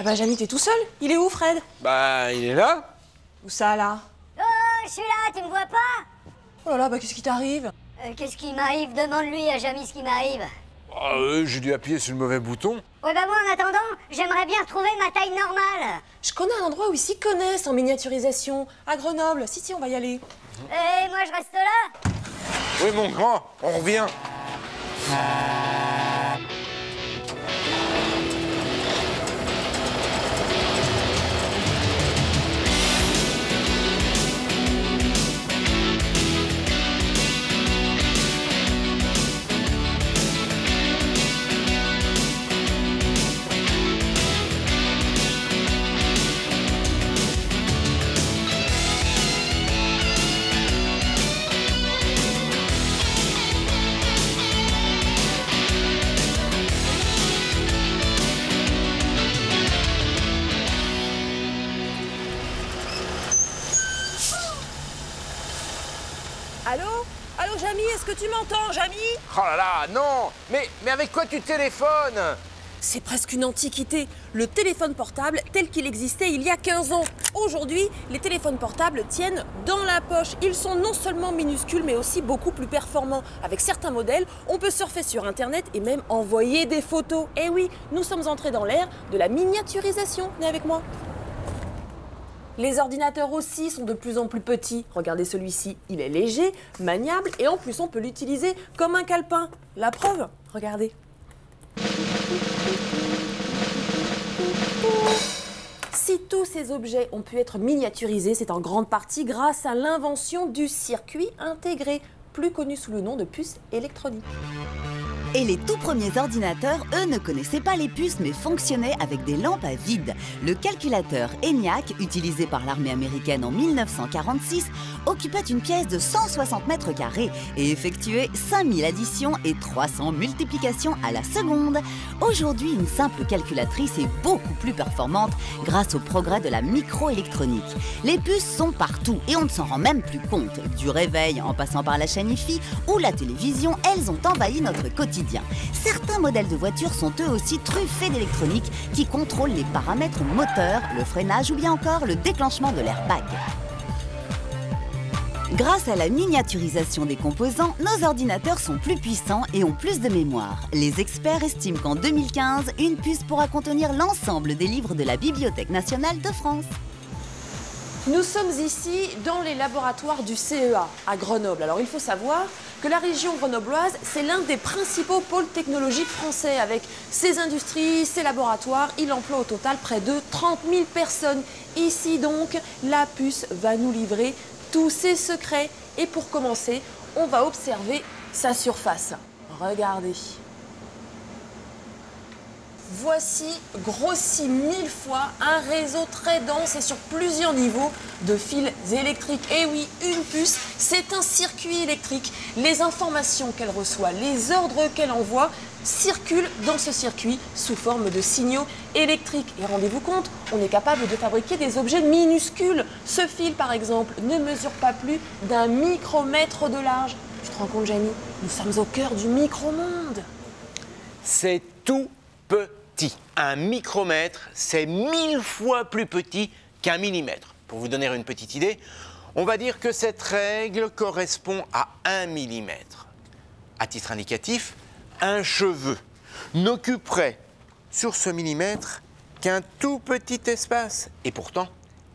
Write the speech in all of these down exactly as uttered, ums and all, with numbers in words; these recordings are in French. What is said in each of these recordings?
Ah bah Jamy, t'es tout seul. Il est où, Fred? Bah, il est là. Où ça, là? Oh, je suis là, tu me vois pas? Oh là là, bah qu'est-ce qui t'arrive? euh, Qu'est-ce qui m'arrive? Demande-lui à Jamy ce qui m'arrive. Ah, euh, j'ai dû appuyer sur le mauvais bouton. Ouais, bah moi, en attendant, j'aimerais bien retrouver ma taille normale. Je connais un endroit où ils s'y connaissent en miniaturisation, à Grenoble. Si, si, on va y aller. Mmh. Et moi, je reste là? Oui, mon grand, on revient. Allô? Allô, Jamy, est-ce que tu m'entends, Jamy? Oh là là, non! Mais, mais avec quoi tu téléphones? C'est presque une antiquité. Le téléphone portable tel qu'il existait il y a quinze ans. Aujourd'hui, les téléphones portables tiennent dans la poche. Ils sont non seulement minuscules, mais aussi beaucoup plus performants. Avec certains modèles, on peut surfer sur Internet et même envoyer des photos. Eh oui, nous sommes entrés dans l'ère de la miniaturisation. Venez avec moi. Les ordinateurs aussi sont de plus en plus petits. Regardez celui-ci, il est léger, maniable et en plus on peut l'utiliser comme un calepin. La preuve, regardez. Si tous ces objets ont pu être miniaturisés, c'est en grande partie grâce à l'invention du circuit intégré, plus connu sous le nom de puce électronique. Et les tout premiers ordinateurs, eux, ne connaissaient pas les puces, mais fonctionnaient avec des lampes à vide. Le calculateur ENIAC, utilisé par l'armée américaine en mille neuf cent quarante-six, occupait une pièce de cent soixante mètres carrés et effectuait cinq mille additions et trois cents multiplications à la seconde. Aujourd'hui, une simple calculatrice est beaucoup plus performante grâce au progrès de la microélectronique. Les puces sont partout et on ne s'en rend même plus compte. Du réveil en passant par la chaîne hi-fi ou la télévision, elles ont envahi notre quotidien. Certains modèles de voitures sont eux aussi truffés d'électronique qui contrôlent les paramètres moteur, le freinage ou bien encore le déclenchement de l'airbag. Grâce à la miniaturisation des composants, nos ordinateurs sont plus puissants et ont plus de mémoire. Les experts estiment qu'en deux mille quinze, une puce pourra contenir l'ensemble des livres de la Bibliothèque nationale de France. Nous sommes ici dans les laboratoires du C E A à Grenoble. Alors il faut savoir que la région grenobloise, c'est l'un des principaux pôles technologiques français. Avec ses industries, ses laboratoires, il emploie au total près de trente mille personnes. Ici donc, la puce va nous livrer tous ses secrets. Et pour commencer, on va observer sa surface. Regardez. Voici grossi mille fois un réseau très dense et sur plusieurs niveaux de fils électriques. Et oui, une puce, c'est un circuit électrique. Les informations qu'elle reçoit, les ordres qu'elle envoie circulent dans ce circuit sous forme de signaux électriques. Et rendez-vous compte, on est capable de fabriquer des objets minuscules. Ce fil, par exemple, ne mesure pas plus d'un micromètre de large. Tu te rends compte, Jamy? Nous sommes au cœur du micro-monde. C'est tout petit. Un micromètre, c'est mille fois plus petit qu'un millimètre. Pour vous donner une petite idée, on va dire que cette règle correspond à un millimètre. À titre indicatif, un cheveu n'occuperait sur ce millimètre qu'un tout petit espace. Et pourtant,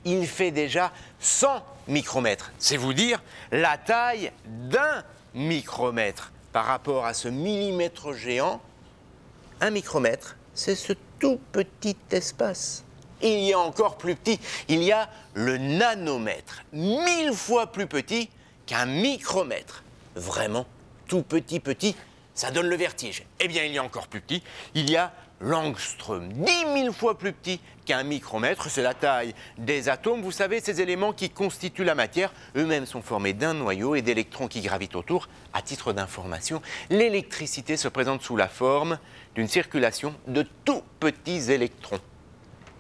il fait déjà cent micromètres. C'est vous dire la taille d'un micromètre. Par rapport à ce millimètre géant, un micromètre, c'est ce tout petit espace. Il y a encore plus petit, il y a le nanomètre, mille fois plus petit qu'un micromètre. Vraiment, tout petit petit, ça donne le vertige. Eh bien, il y a encore plus petit, il y a l'angstrom, dix mille fois plus petit qu'un micromètre. C'est la taille des atomes. Vous savez, ces éléments qui constituent la matière, eux-mêmes sont formés d'un noyau et d'électrons qui gravitent autour. À titre d'information, l'électricité se présente sous la forme d'une circulation de tout petits électrons.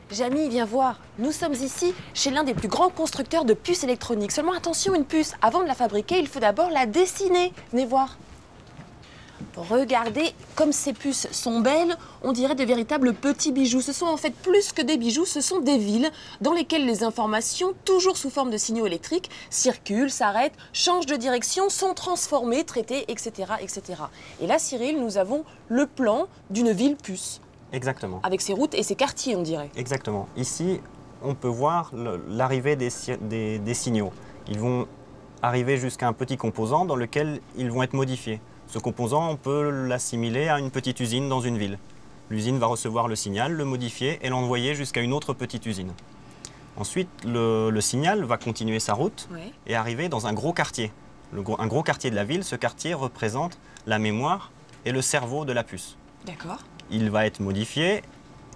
Jamy, viens voir. Nous sommes ici chez l'un des plus grands constructeurs de puces électroniques. Seulement attention, une puce, avant de la fabriquer, il faut d'abord la dessiner. Venez voir. Regardez comme ces puces sont belles, on dirait de véritables petits bijoux. Ce sont en fait plus que des bijoux, ce sont des villes dans lesquelles les informations, toujours sous forme de signaux électriques, circulent, s'arrêtent, changent de direction, sont transformées, traitées, et cetera, et cetera. Et là, Cyril, nous avons le plan d'une ville puce. Exactement. Avec ses routes et ses quartiers, on dirait. Exactement. Ici, on peut voir l'arrivée des, des, des signaux. Ils vont arriver jusqu'à un petit composant dans lequel ils vont être modifiés. Ce composant, on peut l'assimiler à une petite usine dans une ville. L'usine va recevoir le signal, le modifier et l'envoyer jusqu'à une autre petite usine. Ensuite, le, le signal va continuer sa route oui. et arriver dans un gros quartier. Le gros, un gros quartier de la ville, ce quartier représente la mémoire et le cerveau de la puce. D'accord. Il va être modifié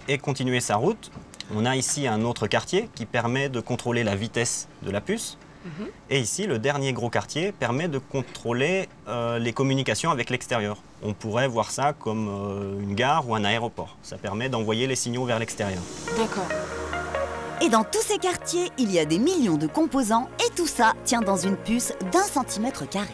et continuer sa route. On a ici un autre quartier qui permet de contrôler la vitesse de la puce. Mmh. Et ici, le dernier gros quartier permet de contrôler euh, les communications avec l'extérieur. On pourrait voir ça comme euh, une gare ou un aéroport. Ça permet d'envoyer les signaux vers l'extérieur. D'accord. Et dans tous ces quartiers, il y a des millions de composants et tout ça tient dans une puce d'un centimètre carré.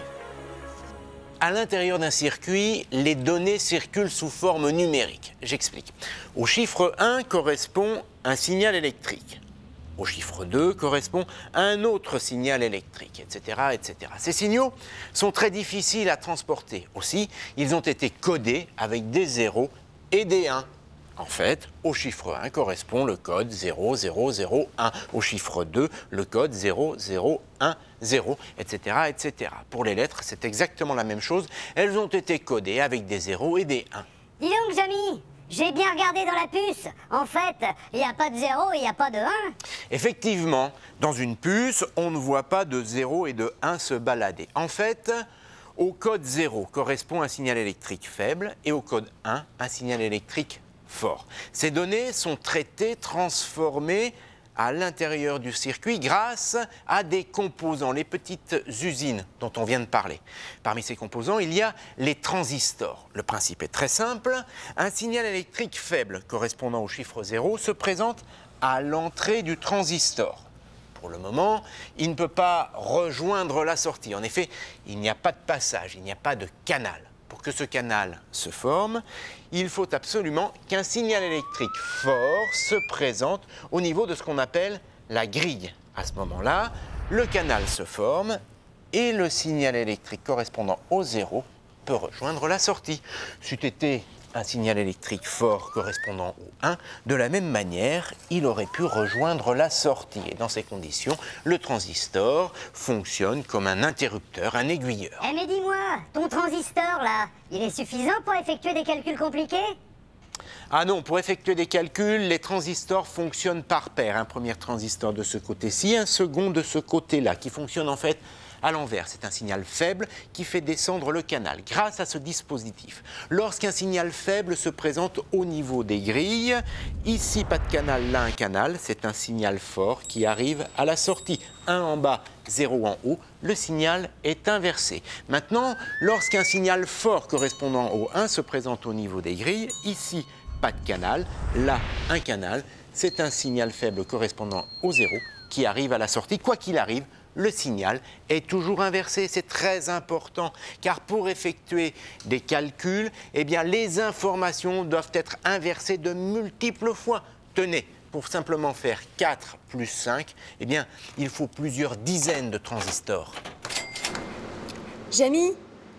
À l'intérieur d'un circuit, les données circulent sous forme numérique. J'explique. Au chiffre un correspond un signal électrique. Au chiffre deux correspond un autre signal électrique, et cetera, et cetera. Ces signaux sont très difficiles à transporter. Aussi, ils ont été codés avec des zéros et des uns. En fait, au chiffre un correspond le code zéro zéro zéro un, au chiffre deux, le code zéro zéro un zéro, et cetera, et cetera. Pour les lettres, c'est exactement la même chose. Elles ont été codées avec des zéros et des uns. Dis donc, Jamy, j'ai bien regardé dans la puce. En fait, il n'y a pas de zéro et il n'y a pas de un. Effectivement, dans une puce, on ne voit pas de zéro et de un se balader. En fait, au code zéro correspond un signal électrique faible et au code un, un signal électrique fort. Ces données sont traitées, transformées à l'intérieur du circuit grâce à des composants, les petites usines dont on vient de parler. Parmi ces composants, il y a les transistors. Le principe est très simple. Un signal électrique faible correspondant au chiffre zéro se présente à l'entrée du transistor. Pour le moment, il ne peut pas rejoindre la sortie. En effet, il n'y a pas de passage, il n'y a pas de canal. Pour que ce canal se forme, il faut absolument qu'un signal électrique fort se présente au niveau de ce qu'on appelle la grille. À ce moment-là, le canal se forme et le signal électrique correspondant au zéro peut rejoindre la sortie. C'eût été un signal électrique fort correspondant au un, de la même manière, il aurait pu rejoindre la sortie. Et dans ces conditions, le transistor fonctionne comme un interrupteur, un aiguilleur. Eh mais dis-moi, ton transistor là, il est suffisant pour effectuer des calculs compliqués ? Ah non, pour effectuer des calculs, les transistors fonctionnent par paires. Un premier transistor de ce côté-ci, un second de ce côté-là, qui fonctionne en fait à l'envers, c'est un signal faible qui fait descendre le canal grâce à ce dispositif. Lorsqu'un signal faible se présente au niveau des grilles, ici pas de canal, là un canal, c'est un signal fort qui arrive à la sortie. un en bas, zéro en haut, le signal est inversé. Maintenant, lorsqu'un signal fort correspondant au un se présente au niveau des grilles, ici pas de canal, là un canal, c'est un signal faible correspondant au zéro qui arrive à la sortie, quoi qu'il arrive. Le signal est toujours inversé, c'est très important, car pour effectuer des calculs, eh bien, les informations doivent être inversées de multiples fois. Tenez, pour simplement faire quatre plus cinq, eh bien, il faut plusieurs dizaines de transistors. Jamy,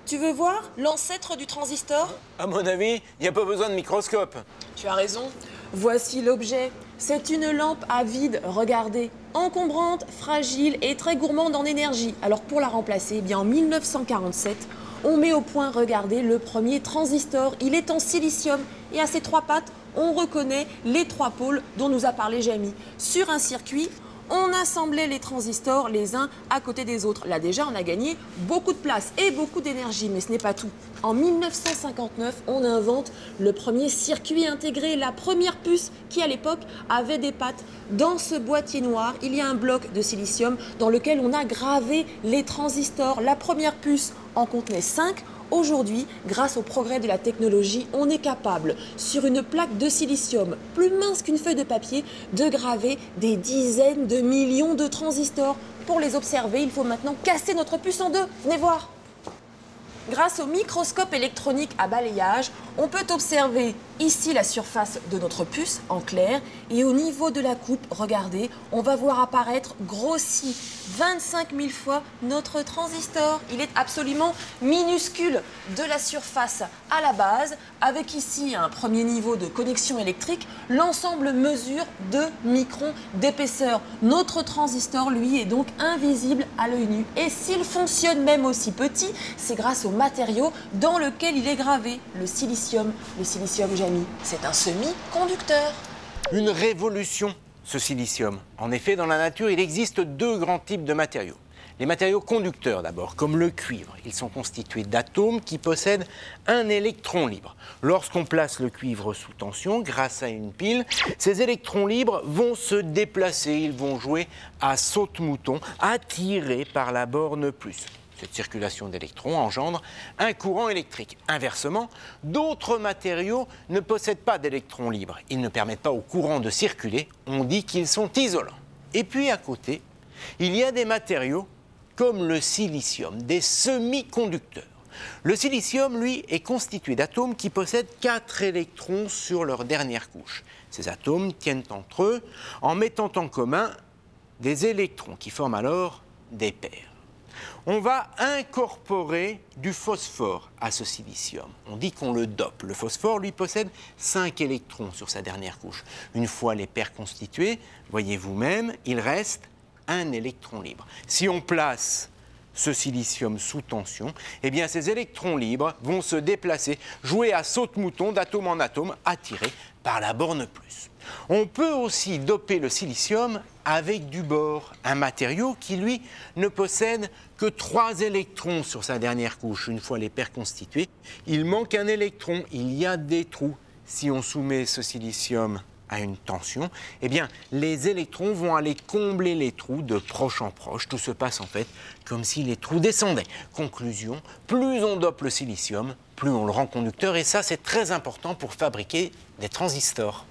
tu veux voir l'ancêtre du transistor? À mon avis, il n'y a pas besoin de microscope. Tu as raison. Voici l'objet. C'est une lampe à vide, regardez, encombrante, fragile et très gourmande en énergie. Alors pour la remplacer, eh bien en mille neuf cent quarante-sept, on met au point, regardez, le premier transistor. Il est en silicium et à ses trois pattes, on reconnaît les trois pôles dont nous a parlé Jamy. Sur un circuit, on assemblait les transistors les uns à côté des autres. Là déjà, on a gagné beaucoup de place et beaucoup d'énergie, mais ce n'est pas tout. En mille neuf cent cinquante-neuf, on invente le premier circuit intégré, la première puce qui, à l'époque, avait des pattes. Dans ce boîtier noir, il y a un bloc de silicium dans lequel on a gravé les transistors. La première puce en contenait cinq. Aujourd'hui, grâce au progrès de la technologie, on est capable, sur une plaque de silicium plus mince qu'une feuille de papier, de graver des dizaines de millions de transistors. Pour les observer, il faut maintenant casser notre puce en deux. Venez voir. Grâce au microscope électronique à balayage, on peut observer ici la surface de notre puce en clair et au niveau de la coupe, regardez, on va voir apparaître grossi vingt-cinq mille fois notre transistor. Il est absolument minuscule de la surface à la base, avec ici un premier niveau de connexion électrique, l'ensemble mesure deux microns d'épaisseur. Notre transistor, lui, est donc invisible à l'œil nu. Et s'il fonctionne même aussi petit, c'est grâce au matériau dans lequel il est gravé, le silicium. Le silicium, Jamy, c'est un semi-conducteur. Une révolution, ce silicium. En effet, dans la nature, il existe deux grands types de matériaux. Les matériaux conducteurs d'abord, comme le cuivre. Ils sont constitués d'atomes qui possèdent un électron libre. Lorsqu'on place le cuivre sous tension, grâce à une pile, ces électrons libres vont se déplacer. Ils vont jouer à saute-mouton, attirés par la borne plus. Cette circulation d'électrons engendre un courant électrique. Inversement, d'autres matériaux ne possèdent pas d'électrons libres. Ils ne permettent pas au courant de circuler. On dit qu'ils sont isolants. Et puis à côté, il y a des matériaux comme le silicium, des semi-conducteurs. Le silicium, lui, est constitué d'atomes qui possèdent quatre électrons sur leur dernière couche. Ces atomes tiennent entre eux en mettant en commun des électrons qui forment alors des paires. On va incorporer du phosphore à ce silicium. On dit qu'on le dope. Le phosphore, lui, possède cinq électrons sur sa dernière couche. Une fois les paires constituées, voyez vous-même, il reste un électron libre. Si on place ce silicium sous tension, eh bien ces électrons libres vont se déplacer, jouer à saute-mouton d'atome en atome, attirés par la borne plus. On peut aussi doper le silicium avec du bore, un matériau qui, lui, ne possède que trois électrons sur sa dernière couche. Une fois les paires constituées, il manque un électron, il y a des trous. Si on soumet ce silicium à une tension, eh bien, les électrons vont aller combler les trous de proche en proche. Tout se passe en fait comme si les trous descendaient. Conclusion, plus on dope le silicium, plus on le rend conducteur. Et ça, c'est très important pour fabriquer des transistors.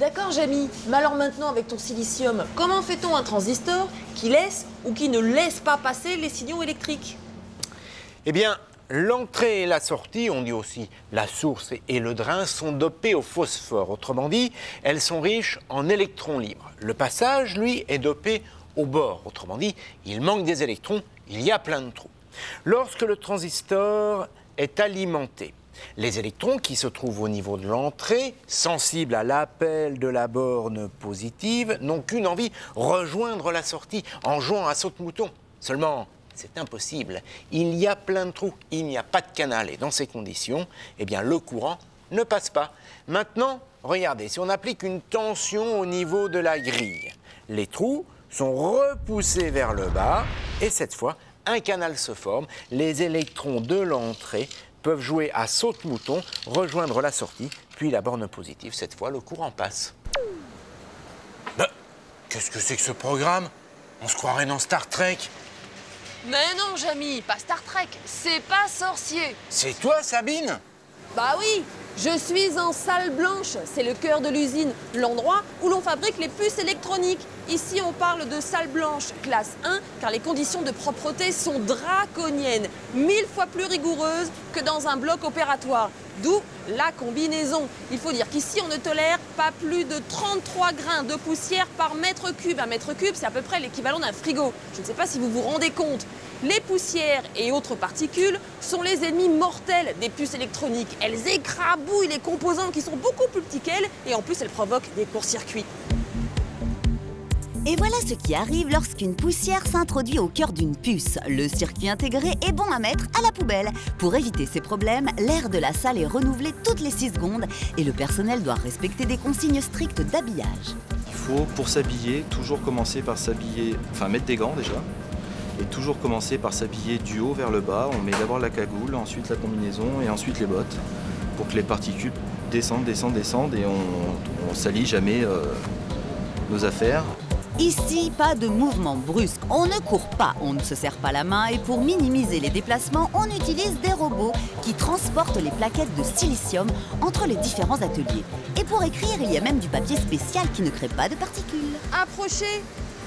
D'accord, Jamy, mais alors maintenant, avec ton silicium, comment fait-on un transistor qui laisse ou qui ne laisse pas passer les signaux électriques? Eh bien, l'entrée et la sortie, on dit aussi la source et le drain, sont dopées au phosphore. Autrement dit, elles sont riches en électrons libres. Le passage, lui, est dopé au bore. Autrement dit, il manque des électrons, il y a plein de trous. Lorsque le transistor est alimenté, les électrons qui se trouvent au niveau de l'entrée, sensibles à l'appel de la borne positive, n'ont qu'une envie, rejoindre la sortie en jouant à saute-mouton. Seulement, c'est impossible. Il y a plein de trous, il n'y a pas de canal. Et dans ces conditions, eh bien, le courant ne passe pas. Maintenant, regardez, si on applique une tension au niveau de la grille, les trous sont repoussés vers le bas et cette fois, un canal se forme. Les électrons de l'entrée peuvent jouer à saute-mouton, rejoindre la sortie, puis la borne positive. Cette fois, le courant passe. Bah, qu'est-ce que c'est que ce programme? On se croirait dans Star Trek. Mais non, Jamy, pas Star Trek, c'est pas sorcier. C'est toi, Sabine? Bah oui, je suis en salle blanche, c'est le cœur de l'usine, l'endroit où l'on fabrique les puces électroniques. Ici, on parle de salle blanche classe un, car les conditions de propreté sont draconiennes, mille fois plus rigoureuses que dans un bloc opératoire. D'où la combinaison. Il faut dire qu'ici, on ne tolère pas plus de trente-trois grains de poussière par mètre cube. Un mètre cube, c'est à peu près l'équivalent d'un frigo. Je ne sais pas si vous vous rendez compte. Les poussières et autres particules sont les ennemis mortels des puces électroniques. Elles écrabouillent les composants qui sont beaucoup plus petits qu'elles et en plus, elles provoquent des courts-circuits. Et voilà ce qui arrive lorsqu'une poussière s'introduit au cœur d'une puce. Le circuit intégré est bon à mettre à la poubelle. Pour éviter ces problèmes, l'air de la salle est renouvelé toutes les six secondes et le personnel doit respecter des consignes strictes d'habillage. Il faut, pour s'habiller, toujours commencer par s'habiller, enfin mettre des gants déjà, et toujours commencer par s'habiller du haut vers le bas. On met d'abord la cagoule, ensuite la combinaison et ensuite les bottes pour que les particules descendent, descendent, descendent et on ne salit jamais euh, nos affaires. Ici, pas de mouvement brusque, on ne court pas, on ne se serre pas la main et pour minimiser les déplacements, on utilise des robots qui transportent les plaquettes de silicium entre les différents ateliers. Et pour écrire, il y a même du papier spécial qui ne crée pas de particules. Approchez,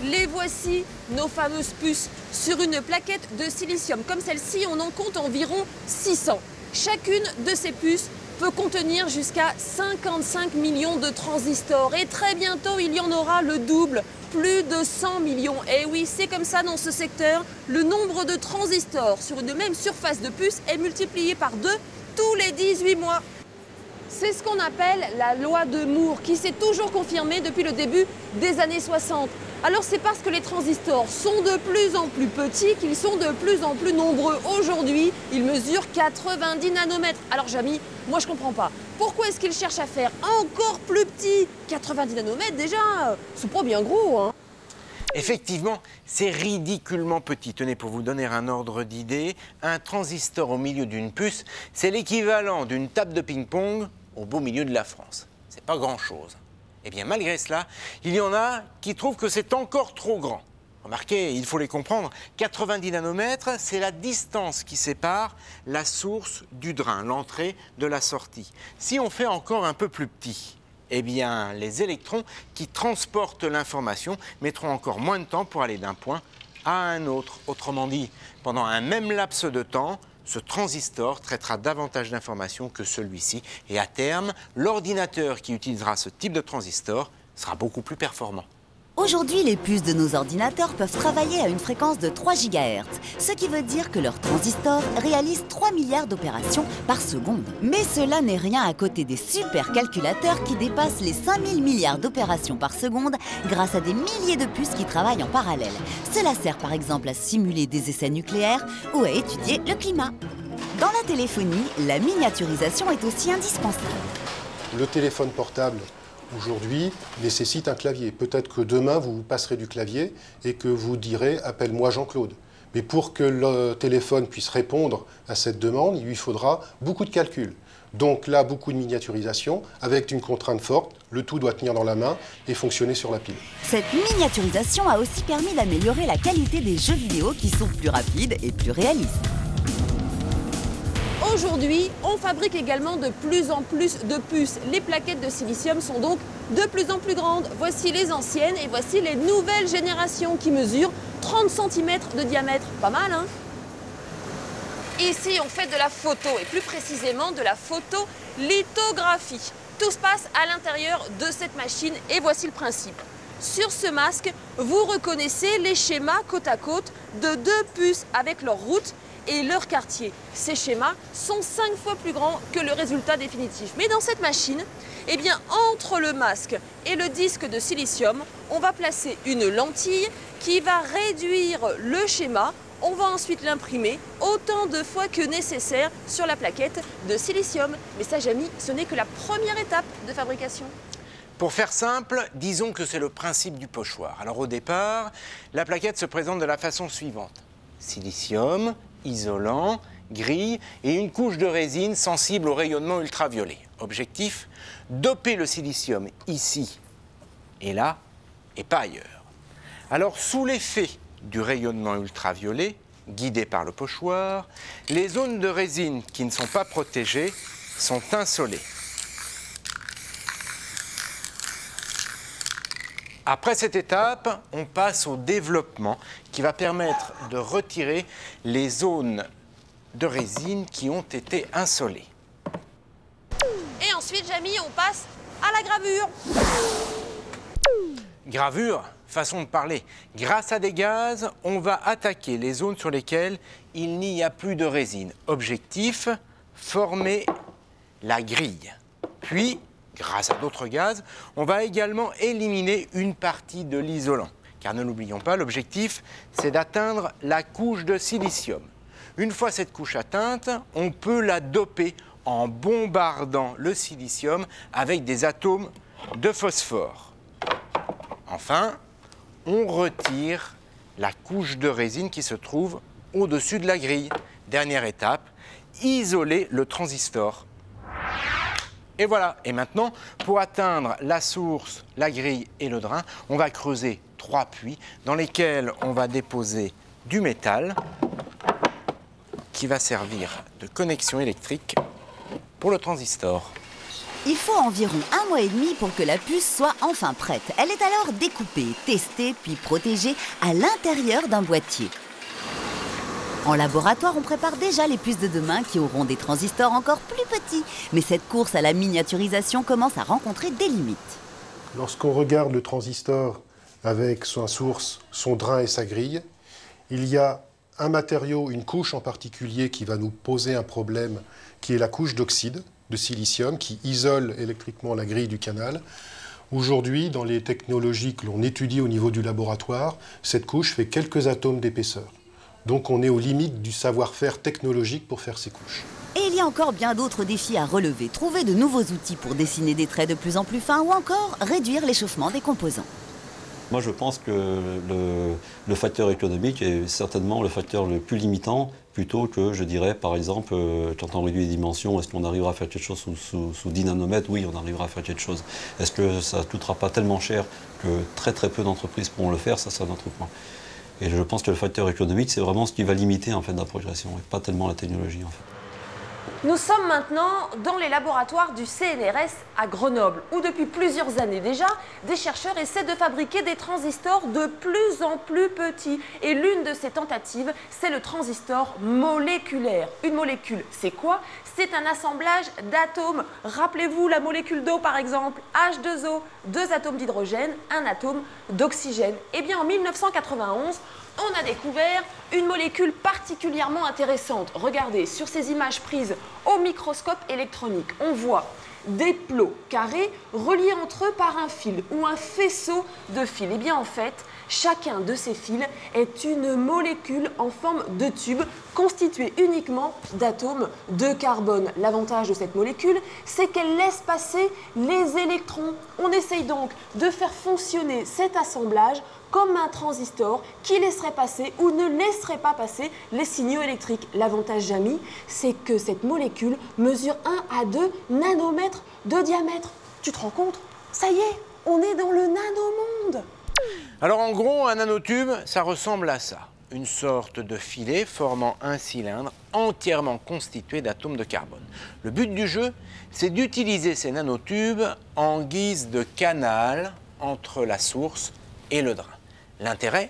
Les voici, nos fameuses puces. Sur une plaquette de silicium comme celle-ci, on en compte environ six cents. Chacune de ces puces peut contenir jusqu'à cinquante-cinq millions de transistors. Et très bientôt, il y en aura le double, plus de cent millions. Et oui, c'est comme ça dans ce secteur. Le nombre de transistors sur une même surface de puce est multiplié par deux tous les dix-huit mois. C'est ce qu'on appelle la loi de Moore, qui s'est toujours confirmée depuis le début des années soixante. Alors c'est parce que les transistors sont de plus en plus petits qu'ils sont de plus en plus nombreux. Aujourd'hui, ils mesurent quatre-vingt-dix nanomètres. Alors Jamy, moi je comprends pas. Pourquoi est-ce qu'ils cherchent à faire encore plus petit? Quatre-vingt-dix nanomètres déjà, c'est pas bien gros, hein. Effectivement, c'est ridiculement petit. Tenez, pour vous donner un ordre d'idée, un transistor au milieu d'une puce, c'est l'équivalent d'une table de ping-pong au beau milieu de la France. C'est pas grand-chose. Eh bien, malgré cela, il y en a qui trouvent que c'est encore trop grand. Remarquez, il faut les comprendre, quatre-vingt-dix nanomètres, c'est la distance qui sépare la source du drain, l'entrée de la sortie. Si on fait encore un peu plus petit, eh bien, les électrons qui transportent l'information mettront encore moins de temps pour aller d'un point à un autre. Autrement dit, pendant un même laps de temps, ce transistor traitera davantage d'informations que celui-ci. Et à terme, l'ordinateur qui utilisera ce type de transistor sera beaucoup plus performant. Aujourd'hui, les puces de nos ordinateurs peuvent travailler à une fréquence de trois gigahertz, ce qui veut dire que leurs transistors réalisent trois milliards d'opérations par seconde. Mais cela n'est rien à côté des supercalculateurs qui dépassent les cinq mille milliards d'opérations par seconde grâce à des milliers de puces qui travaillent en parallèle. Cela sert par exemple à simuler des essais nucléaires ou à étudier le climat. Dans la téléphonie, la miniaturisation est aussi indispensable. Le téléphone portable aujourd'hui nécessite un clavier. Peut-être que demain, vous vous passerez du clavier et que vous direz « appelle-moi Jean-Claude ». Mais pour que le téléphone puisse répondre à cette demande, il lui faudra beaucoup de calculs. Donc là, beaucoup de miniaturisation, avec une contrainte forte, le tout doit tenir dans la main et fonctionner sur la pile. Cette miniaturisation a aussi permis d'améliorer la qualité des jeux vidéo qui sont plus rapides et plus réalistes. Aujourd'hui, on fabrique également de plus en plus de puces. Les plaquettes de silicium sont donc de plus en plus grandes. Voici les anciennes et voici les nouvelles générations qui mesurent trente centimètres de diamètre. Pas mal, hein? Ici, on fait de la photo et plus précisément de la photolithographie. Tout se passe à l'intérieur de cette machine et voici le principe. Sur ce masque, vous reconnaissez les schémas côte à côte de deux puces avec leur route et leur quartier. Ces schémas sont cinq fois plus grands que le résultat définitif. Mais dans cette machine, eh bien, entre le masque et le disque de silicium, on va placer une lentille qui va réduire le schéma. On va ensuite l'imprimer autant de fois que nécessaire sur la plaquette de silicium. Mais ça, Jamy, ce n'est que la première étape de fabrication. Pour faire simple, disons que c'est le principe du pochoir. Alors au départ, la plaquette se présente de la façon suivante. Silicium, isolant, grille et une couche de résine sensible au rayonnement ultraviolet. Objectif, doper le silicium ici et là et pas ailleurs. Alors sous l'effet du rayonnement ultraviolet, guidé par le pochoir, les zones de résine qui ne sont pas protégées sont insolées. Après cette étape, on passe au développement qui va permettre de retirer les zones de résine qui ont été insolées. Et ensuite, Jamy, on passe à la gravure. Gravure, façon de parler. Grâce à des gaz, on va attaquer les zones sur lesquelles il n'y a plus de résine. Objectif, former la grille. Puis, grâce à d'autres gaz, on va également éliminer une partie de l'isolant. Car ne l'oublions pas, l'objectif, c'est d'atteindre la couche de silicium. Une fois cette couche atteinte, on peut la doper en bombardant le silicium avec des atomes de phosphore. Enfin, on retire la couche de résine qui se trouve au-dessus de la grille. Dernière étape, isoler le transistor. Et voilà, et maintenant, pour atteindre la source, la grille et le drain, on va creuser trois puits dans lesquels on va déposer du métal qui va servir de connexion électrique pour le transistor. Il faut environ un mois et demi pour que la puce soit enfin prête. Elle est alors découpée, testée, puis protégée à l'intérieur d'un boîtier. En laboratoire, on prépare déjà les puces de demain qui auront des transistors encore plus petits. Mais cette course à la miniaturisation commence à rencontrer des limites. Lorsqu'on regarde le transistor avec sa source, son drain et sa grille, il y a un matériau, une couche en particulier qui va nous poser un problème, qui est la couche d'oxyde de silicium qui isole électriquement la grille du canal. Aujourd'hui, dans les technologies que l'on étudie au niveau du laboratoire, cette couche fait quelques atomes d'épaisseur. Donc on est aux limites du savoir-faire technologique pour faire ces couches. Et il y a encore bien d'autres défis à relever. Trouver de nouveaux outils pour dessiner des traits de plus en plus fins ou encore réduire l'échauffement des composants. Moi, je pense que le, le facteur économique est certainement le facteur le plus limitant, plutôt que, je dirais, par exemple, quand on réduit les dimensions, est-ce qu'on arrivera à faire quelque chose sous, sous, sous dix nanomètres? Oui, on arrivera à faire quelque chose. Est-ce que ça ne coûtera pas tellement cher que très très peu d'entreprises pourront le faire? Ça, c'est un autre point. Et je pense que le facteur économique, c'est vraiment ce qui va limiter en fait, la progression, et pas tellement la technologie, en fait. Nous sommes maintenant dans les laboratoires du C N R S à Grenoble, où depuis plusieurs années déjà, des chercheurs essaient de fabriquer des transistors de plus en plus petits. Et l'une de ces tentatives, c'est le transistor moléculaire. Une molécule, c'est quoi? C'est un assemblage d'atomes. Rappelez-vous la molécule d'eau par exemple, H deux O, deux atomes d'hydrogène, un atome d'oxygène. Eh bien en mille neuf cent quatre-vingt-onze, on a découvert une molécule particulièrement intéressante. Regardez, sur ces images prises au microscope électronique, on voit des plots carrés reliés entre eux par un fil ou un faisceau de fils. Et bien en fait, chacun de ces fils est une molécule en forme de tube constituée uniquement d'atomes de carbone. L'avantage de cette molécule, c'est qu'elle laisse passer les électrons. On essaye donc de faire fonctionner cet assemblage comme un transistor qui laisserait passer ou ne laisserait pas passer les signaux électriques. L'avantage, Jamy, c'est que cette molécule mesure un à deux nanomètres de diamètre. Tu te rends compte? Ça y est, on est dans le nanomonde. Alors en gros, un nanotube, ça ressemble à ça. Une sorte de filet formant un cylindre entièrement constitué d'atomes de carbone. Le but du jeu, c'est d'utiliser ces nanotubes en guise de canal entre la source et le drain. L'intérêt,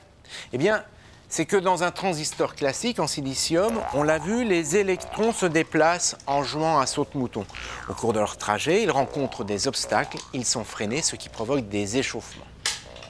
eh bien, c'est que dans un transistor classique en silicium, on l'a vu, les électrons se déplacent en jouant à saute-mouton. Au cours de leur trajet, ils rencontrent des obstacles, ils sont freinés, ce qui provoque des échauffements.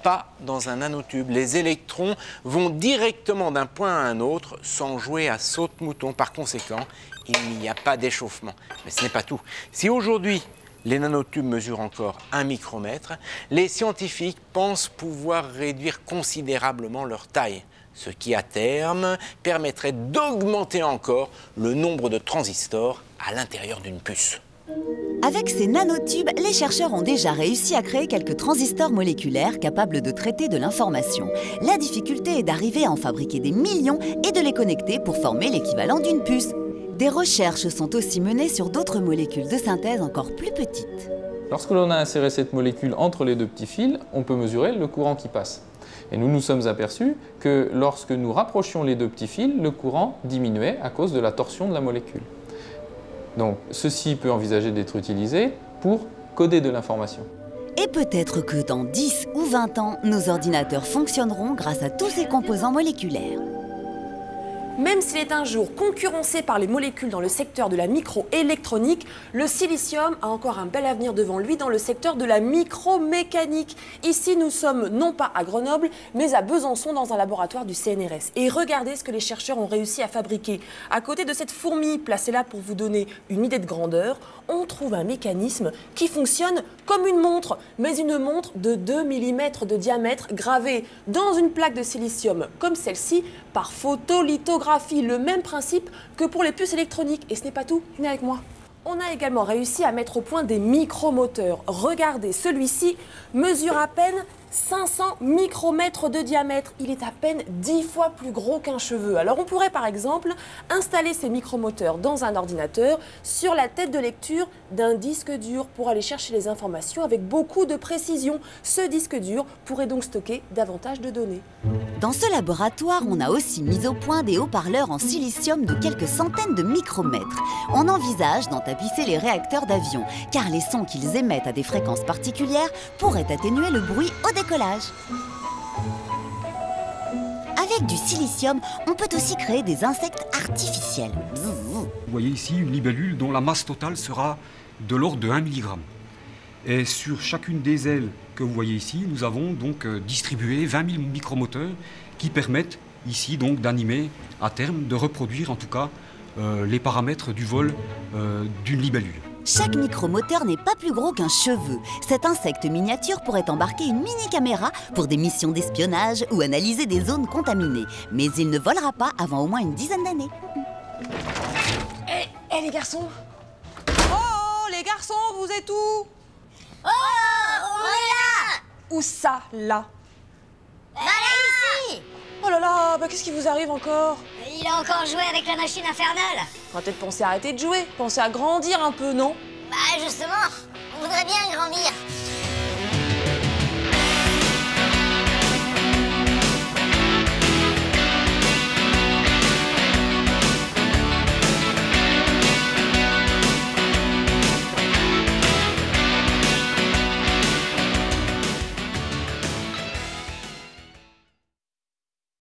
Pas dans un nanotube. Les électrons vont directement d'un point à un autre sans jouer à saute-mouton. Par conséquent, il n'y a pas d'échauffement. Mais ce n'est pas tout. Si aujourd'hui, les nanotubes mesurent encore un micromètre, les scientifiques pensent pouvoir réduire considérablement leur taille, ce qui, à terme, permettrait d'augmenter encore le nombre de transistors à l'intérieur d'une puce. Avec ces nanotubes, les chercheurs ont déjà réussi à créer quelques transistors moléculaires capables de traiter de l'information. La difficulté est d'arriver à en fabriquer des millions et de les connecter pour former l'équivalent d'une puce. Des recherches sont aussi menées sur d'autres molécules de synthèse encore plus petites. Lorsque l'on a inséré cette molécule entre les deux petits fils, on peut mesurer le courant qui passe. Et nous nous sommes aperçus que lorsque nous rapprochions les deux petits fils, le courant diminuait à cause de la torsion de la molécule. Donc, ceci peut envisager d'être utilisé pour coder de l'information. Et peut-être que dans dix ou vingt ans, nos ordinateurs fonctionneront grâce à tous ces composants moléculaires. Même s'il est un jour concurrencé par les molécules dans le secteur de la microélectronique, le silicium a encore un bel avenir devant lui dans le secteur de la micromécanique. Ici, nous sommes non pas à Grenoble, mais à Besançon dans un laboratoire du C N R S. Et regardez ce que les chercheurs ont réussi à fabriquer. À côté de cette fourmi placée là pour vous donner une idée de grandeur, on trouve un mécanisme qui fonctionne comme une montre, mais une montre de deux millimètres de diamètre gravée dans une plaque de silicium comme celle-ci par photolithographie. Le même principe que pour les puces électroniques. Et ce n'est pas tout, venez avec moi. On a également réussi à mettre au point des micromoteurs. Regardez, celui-ci mesure à peine cinq cents micromètres de diamètre. Il est à peine dix fois plus gros qu'un cheveu. Alors on pourrait par exemple installer ces micromoteurs dans un ordinateur sur la tête de lecture d'un disque dur pour aller chercher les informations avec beaucoup de précision. Ce disque dur pourrait donc stocker davantage de données. Dans ce laboratoire, on a aussi mis au point des haut-parleurs en silicium de quelques centaines de micromètres. On envisage d'entablisser les réacteurs d'avion, car les sons qu'ils émettent à des fréquences particulières pourraient atténuer le bruit au décollage. Avec du silicium, on peut aussi créer des insectes artificiels. Vous voyez ici une libellule dont la masse totale sera de l'ordre de un milligrammes. Et sur chacune des ailes que vous voyez ici, nous avons donc distribué vingt mille micromoteurs qui permettent ici donc d'animer à terme, de reproduire en tout cas euh, les paramètres du vol euh, d'une libellule. Chaque micromoteur n'est pas plus gros qu'un cheveu. Cet insecte miniature pourrait embarquer une mini-caméra pour des missions d'espionnage ou analyser des zones contaminées. Mais il ne volera pas avant au moins une dizaine d'années. Hé, hey, hey, les garçons! Oh, les garçons, vous êtes où? Oh, on est là! Où ça, là? Là, là, ici! Oh là là, bah qu'est-ce qui vous arrive encore? Il a encore joué avec la machine infernale. On va peut-être penser à arrêter de jouer, penser à grandir un peu, non? Bah justement, on voudrait bien grandir.